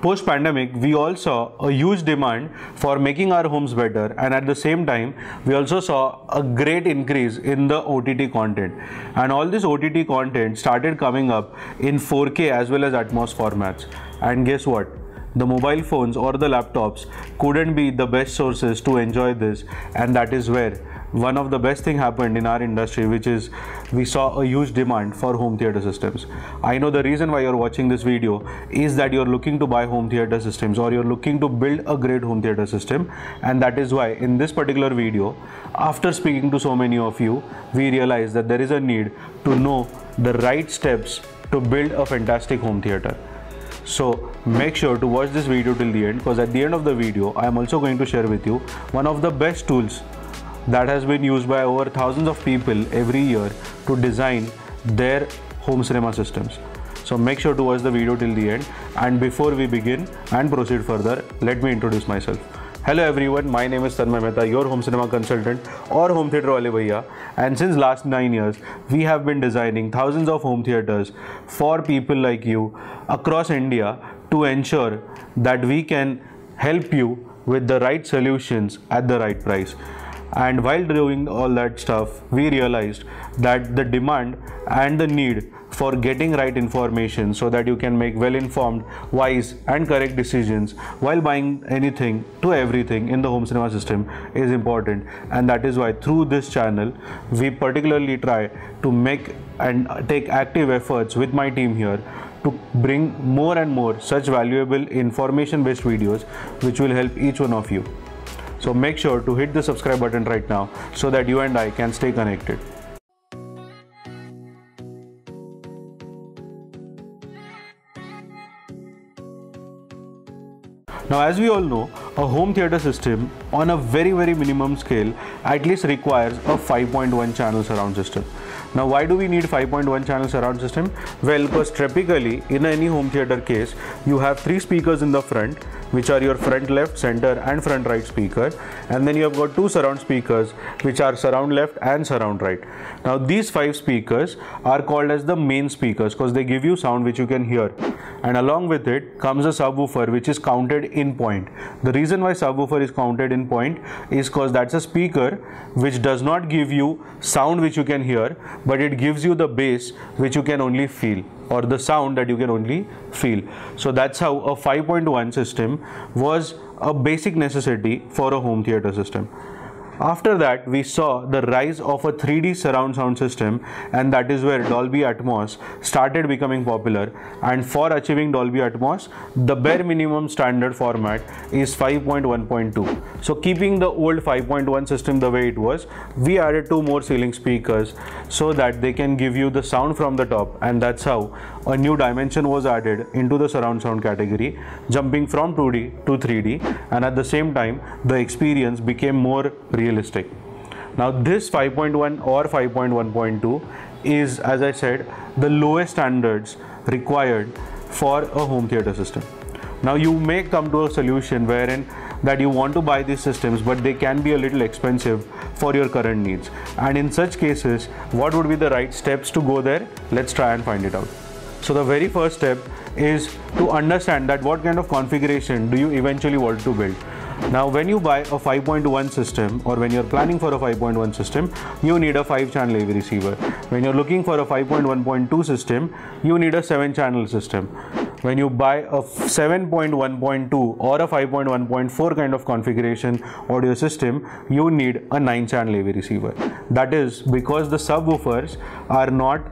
Post-pandemic, we all saw a huge demand for making our homes better, and at the same time, we also saw a great increase in the OTT content. And all this OTT content started coming up in 4K as well as Atmos formats. And guess what? The mobile phones or the laptops couldn't be the best sources to enjoy this, and that is where one of the best things happened in our industry, which is we saw a huge demand for home theater systems. I know the reason why you're watching this video is that you're looking to buy home theater systems or you're looking to build a great home theater system, and that is why in this particular video, after speaking to so many of you, we realized that there is a need to know the right steps to build a fantastic home theater. So make sure to watch this video till the end, because at the end of the video, I am also going to share with you one of the best tools that has been used by over thousands of people every year to design their home cinema systems. So make sure to watch the video till the end. And before we begin and proceed further, let me introduce myself. Hello everyone, my name is Tanmay Mehta, your home cinema consultant or home theater wale bhaiya. And since last 9 years, we have been designing thousands of home theaters for people like you across India to ensure that we can help you with the right solutions at the right price. And while doing all that stuff, we realized that the demand and the need for getting right information so that you can make well-informed, wise and correct decisions while buying anything to everything in the home cinema system is important. And that is why through this channel, we particularly try to make and take active efforts with my team here to bring more and more such valuable information-based videos which will help each one of you. So make sure to hit the subscribe button right now so that you and I can stay connected. Now, as we all know, a home theater system on a very minimum scale at least requires a 5.1 channel surround system. Now, why do we need 5.1 channel surround system? Well, because typically in any home theater case, you have 3 speakers in the front, which are your front left, center and front right speaker, and then you have got 2 surround speakers which are surround left and surround right. Now, these 5 speakers are called as the main speakers because they give you sound which you can hear, and along with it comes a subwoofer which is counted in point. The reason why subwoofer is counted in point is because that's a speaker which does not give you sound which you can hear, but it gives you the bass which you can only feel, or the sound that you can only feel. So that's how a 5.1 system was a basic necessity for a home theater system. After that, we saw the rise of a 3D surround sound system, and that is where Dolby Atmos started becoming popular. And for achieving Dolby Atmos, the bare minimum standard format is 5.1.2. So keeping the old 5.1 system the way it was, we added 2 more ceiling speakers so that they can give you the sound from the top, and that's how a new dimension was added into the surround sound category, jumping from 2D to 3D, and at the same time, the experience became more realistic. Now, this 5.1 or 5.1.2 is, as I said, the lowest standards required for a home theater system. Now, you may come to a solution wherein that you want to buy these systems, but they can be a little expensive for your current needs. And in such cases, what would be the right steps to go there? Let's try and find it out. So the very first step is to understand that what kind of configuration do you eventually want to build. Now, when you buy a 5.1 system or when you're planning for a 5.1 system, you need a 5-channel AV receiver. When you're looking for a 5.1.2 system, you need a 7-channel system. When you buy a 7.1.2 or a 5.1.4 kind of configuration audio system, you need a 9-channel AV receiver. That is because the subwoofers are not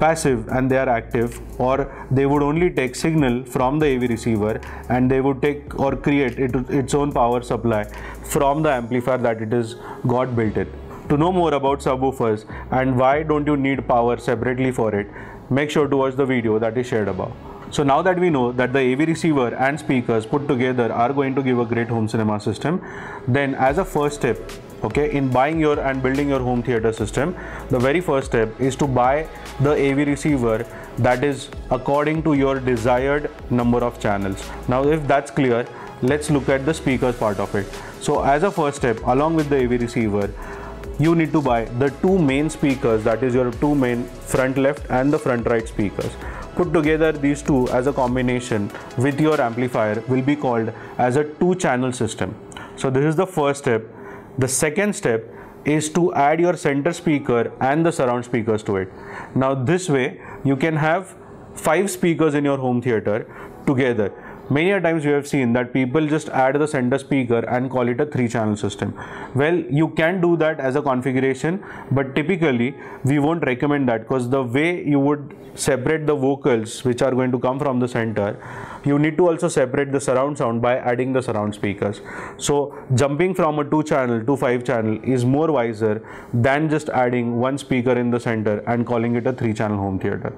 passive and they are active, or they would only take signal from the AV receiver and they would take or create its own power supply from the amplifier that it is got built in. To know more about subwoofers and why don't you need power separately for it, make sure to watch the video that is shared above. So now that we know that the AV receiver and speakers put together are going to give a great home cinema system, then as a first step, okay, in buying your and building your home theater system, the very first step is to buy the AV receiver that is according to your desired number of channels. Now, if that's clear, let's look at the speakers part of it. So as a first step, along with the AV receiver, you need to buy the 2 main speakers, that is your 2 main front left and the front right speakers. Put together these two as a combination with your amplifier will be called as a two-channel system. So this is the first step. The second step is to add your center speaker and the surround speakers to it. Now this way you can have 5 speakers in your home theater together. Many a times we have seen that people just add the center speaker and call it a 3-channel system. Well, you can do that as a configuration, but typically we won't recommend that, because the way you would separate the vocals which are going to come from the center, you need to also separate the surround sound by adding the surround speakers. So jumping from a 2-channel to 5-channel is more wiser than just adding one speaker in the center and calling it a 3-channel home theater.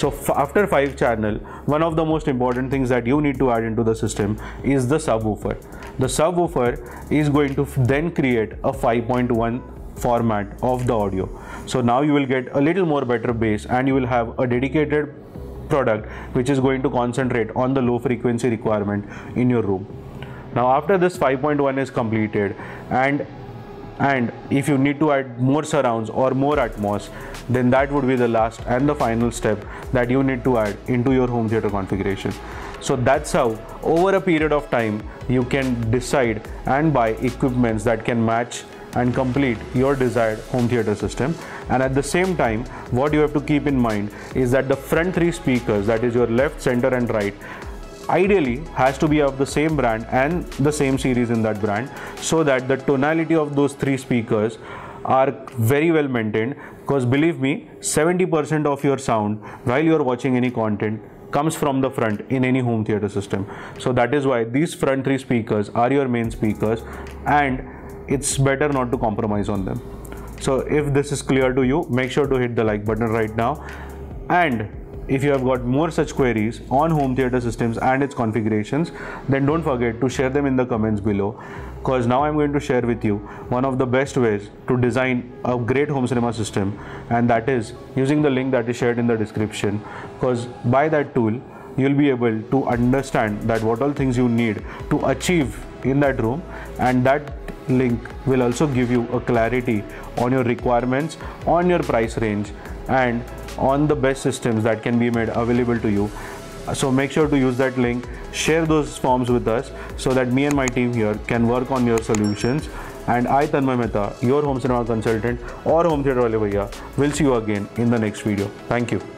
So after 5-channel, one of the most important things that you need to add into the system is the subwoofer. The subwoofer is going to then create a 5.1 format of the audio. So now you will get a little more better bass, and you will have a dedicated product which is going to concentrate on the low frequency requirement in your room. Now after this 5.1 is completed, and if you need to add more surrounds or more Atmos, then that would be the last and the final step that you need to add into your home theater configuration. So that's how over a period of time you can decide and buy equipments that can match and complete your desired home theater system. And at the same time, what you have to keep in mind is that the front 3 speakers, that is your left, center and right, ideally has to be of the same brand and the same series in that brand, so that the tonality of those 3 speakers are very well maintained, because believe me, 70% of your sound while you are watching any content comes from the front in any home theater system. So that is why these front 3 speakers are your main speakers, and it's better not to compromise on them. So if this is clear to you, make sure to hit the like button right now, and if you have got more such queries on home theater systems and its configurations, then don't forget to share them in the comments below, because now I'm going to share with you one of the best ways to design a great home cinema system, and that is using the link that is shared in the description, because by that tool you'll be able to understand that what all things you need to achieve in that room, and that link will also give you a clarity on your requirements, on your price range, and on the best systems that can be made available to you. So make sure to use that link, share those forms with us, so that me and my team here can work on your solutions. And I, Tanmay Mehta, your home cinema consultant or home theater wale bhaiya, will see you again in the next video. Thank you.